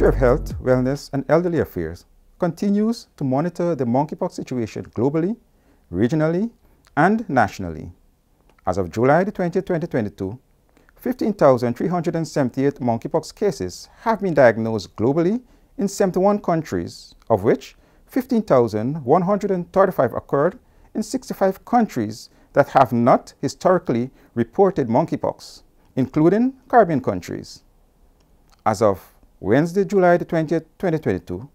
Ministry of Health, Wellness and Elderly Affairs continues to monitor the monkeypox situation globally, regionally and nationally. As of July 20, 2022, 15,378 monkeypox cases have been diagnosed globally in 71 countries, of which 15,135 occurred in 65 countries that have not historically reported monkeypox, including Caribbean countries. As of Wednesday, July 20, 2022,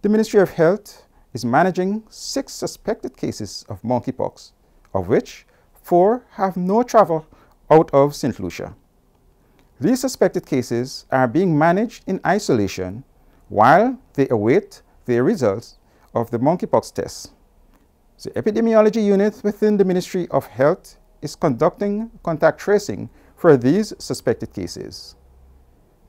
the Ministry of Health is managing 6 suspected cases of monkeypox, of which 4 have no travel out of Saint Lucia. These suspected cases are being managed in isolation while they await the results of the monkeypox test. The Epidemiology Unit within the Ministry of Health is conducting contact tracing for these suspected cases.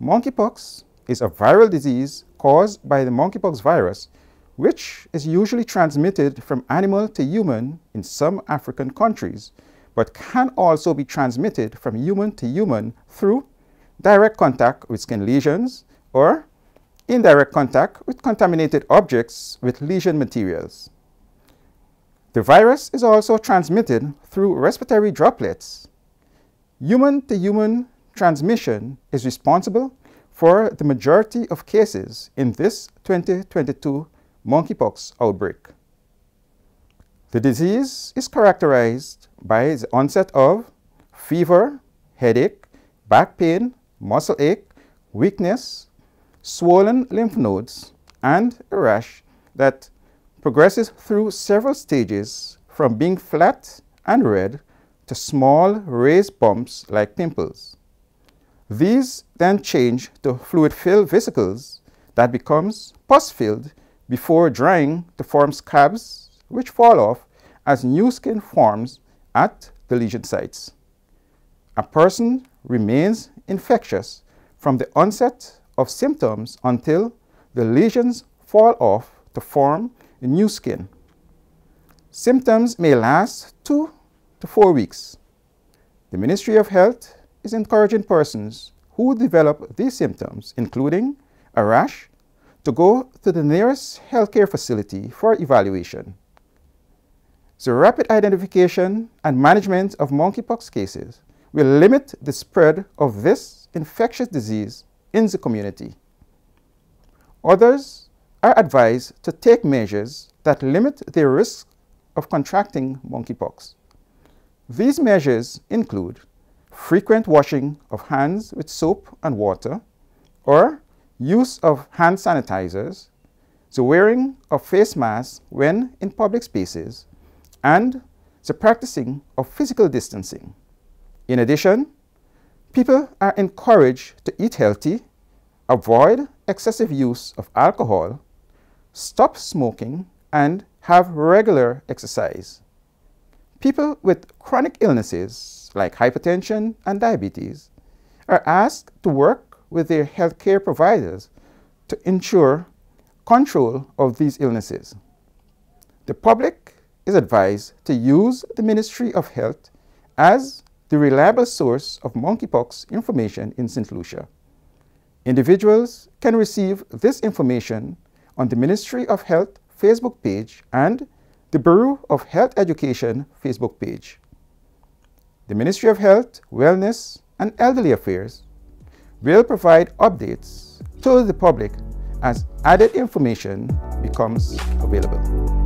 Monkeypox is a viral disease caused by the monkeypox virus, which is usually transmitted from animal to human in some African countries, but can also be transmitted from human to human through direct contact with skin lesions or indirect contact with contaminated objects with lesion materials. The virus is also transmitted through respiratory droplets. Human-to-human transmission is responsible for the majority of cases in this 2022 monkeypox outbreak. The disease is characterized by the onset of fever, headache, back pain, muscle ache, weakness, swollen lymph nodes, and a rash that progresses through several stages from being flat and red to small raised bumps like pimples. These then change to fluid-filled vesicles that becomes pus-filled before drying to form scabs, which fall off as new skin forms at the lesion sites. A person remains infectious from the onset of symptoms until the lesions fall off to form new skin. Symptoms may last 2 to 4 weeks. The Ministry of Health is encouraging persons who develop these symptoms, including a rash, to go to the nearest healthcare facility for evaluation. The rapid identification and management of monkeypox cases will limit the spread of this infectious disease in the community. Others are advised to take measures that limit their risk of contracting monkeypox. These measures include frequent washing of hands with soap and water, or use of hand sanitizers, the wearing of face masks when in public spaces, and the practicing of physical distancing. In addition, people are encouraged to eat healthy, avoid excessive use of alcohol, stop smoking, and have regular exercise. People with chronic illnesses like hypertension and diabetes are asked to work with their healthcare providers to ensure control of these illnesses. The public is advised to use the Ministry of Health as the reliable source of monkeypox information in Saint Lucia. Individuals can receive this information on the Ministry of Health Facebook page and the Bureau of Health Education Facebook page. The Ministry of Health, Wellness and Elderly Affairs will provide updates to the public as added information becomes available.